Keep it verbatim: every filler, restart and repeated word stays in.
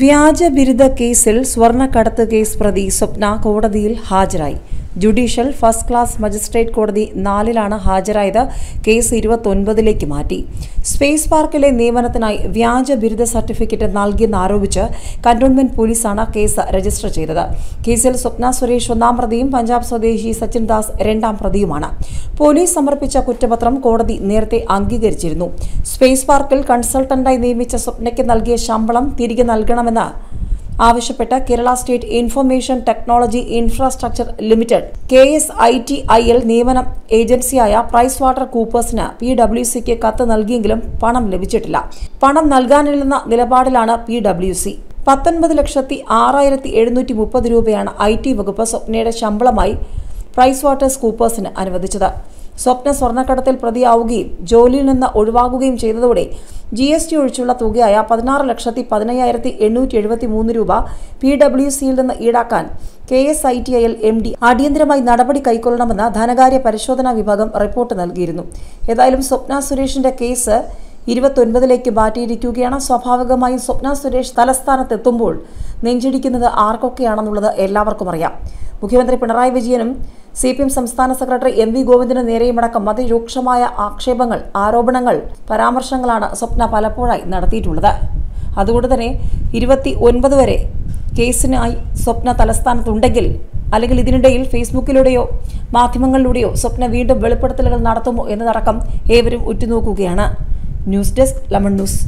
വ്യാജ ബിരുദ കേസിൽ സ്വർണ്ണക്കടത്ത് കേസ് പ്രതി സ്വപ്ന കോടതിയിൽ ഹാജരായി. ജുഡീഷ്യൽ ഫസ്റ്റ് ക്ലാസ് മജിസ്ട്രേറ്റ് കോടതി നാലിലാണ് ഹാജരായത്. കേസ് ഇരുപത്തൊൻപതിലേക്ക് മാറ്റി. സ്പേസ് പാർക്കിലെ നിയമനത്തിനായി വ്യാജ ബിരുദ സർട്ടിഫിക്കറ്റ് നൽകിയെന്നാരോപിച്ച് കന്റോൺമെന്റ് പോലീസാണ് കേസ് രജിസ്റ്റർ ചെയ്തത്. കേസിൽ സ്വപ്ന സുരേഷ് ഒന്നാം പ്രതിയും പഞ്ചാബ് സ്വദേശി സച്ചിൻ ദാസ് രണ്ടാം പ്രതിയുമാണ്. പോലീസ് സമർപ്പിച്ച കുറ്റപത്രം കോടതി നേരത്തെ അംഗീകരിച്ചിരുന്നു. സ്പേസ് പാർക്കിൽ കൺസൾട്ടന്റായി നിയമിച്ച സ്വപ്നയ്ക്ക് നൽകിയ ശമ്പളം തിരികെ നൽകണമെന്ന് ആവശ്യപ്പെട്ട Kerala state information technology infrastructure limited K S I T I L നിയമന ഏജൻസിയായ പ്രൈസ് വാട്ടർ കൂപ്പേഴ്സിന് പി ഡബ്ല്യു സിക്ക് കത്ത് നൽകിയെങ്കിലും പണം ലഭിച്ചിട്ടില്ല. പണം നൽകാനില്ലെന്ന നിലപാടിലാണ് പി ഡബ്ല്യു സി. പത്തൊൻപത് ലക്ഷത്തി ആറായിരത്തി എഴുന്നൂറ്റി മുപ്പത് രൂപയാണ് ഐ ടി വകുപ്പ് സ്വപ്നയുടെ ശമ്പളമായി പ്രൈസ് വാട്ടർ കൂപ്പേഴ്സിന് അനുവദിച്ചത്. സ്വപ്ന സ്വർണ്ണക്കടത്തിൽ പ്രതിയാവുകയും ജോലിയിൽ നിന്ന് ഒഴിവാകുകയും ചെയ്തതോടെ ജി എസ് ടി ഒഴിച്ചുള്ള തുകയായ പതിനാറ് ലക്ഷത്തി പതിനയ്യായിരത്തി എണ്ണൂറ്റി എഴുപത്തി മൂന്ന് രൂപ പി ഡബ്ല്യു സിയിൽ നിന്ന് ഈടാക്കാൻ K S I T I M D അടിയന്തരമായി നടപടി കൈക്കൊള്ളണമെന്ന് ധനകാര്യ പരിശോധനാ വിഭാഗം റിപ്പോർട്ട് നൽകിയിരുന്നു. ഏതായാലും സ്വപ്ന സുരേഷിന്റെ കേസ് ഇരുപത്തൊൻപതിലേക്ക് മാറ്റിയിരിക്കുകയാണ്. സ്വാഭാവികമായും സ്വപ്ന സുരേഷ് തലസ്ഥാനത്തെത്തുമ്പോൾ നെഞ്ചിടിക്കുന്നത് ആർക്കൊക്കെയാണെന്നുള്ളത് എല്ലാവർക്കും അറിയാം. മുഖ്യമന്ത്രി പിണറായി വിജയനും സി പി എം സംസ്ഥാന സെക്രട്ടറി എം വി ഗോവിന്ദന് നേരെയുമടക്കം അതിരൂക്ഷമായ ആക്ഷേപങ്ങൾ, ആരോപണങ്ങൾ, പരാമർശങ്ങളാണ് സ്വപ്ന പലപ്പോഴായി നടത്തിയിട്ടുള്ളത്. അതുകൊണ്ട് തന്നെ ഇരുപത്തി ഒൻപത് വരെ കേസിനായി സ്വപ്ന തലസ്ഥാനത്തുണ്ടെങ്കിൽ അല്ലെങ്കിൽ ഇതിനിടയിൽ ഫേസ്ബുക്കിലൂടെയോ മാധ്യമങ്ങളിലൂടെയോ സ്വപ്ന വീണ്ടും വെളിപ്പെടുത്തലുകൾ നടത്തുമോ എന്നതടക്കം ഏവരും ഉറ്റുനോക്കുകയാണ്. News desk, lemon news.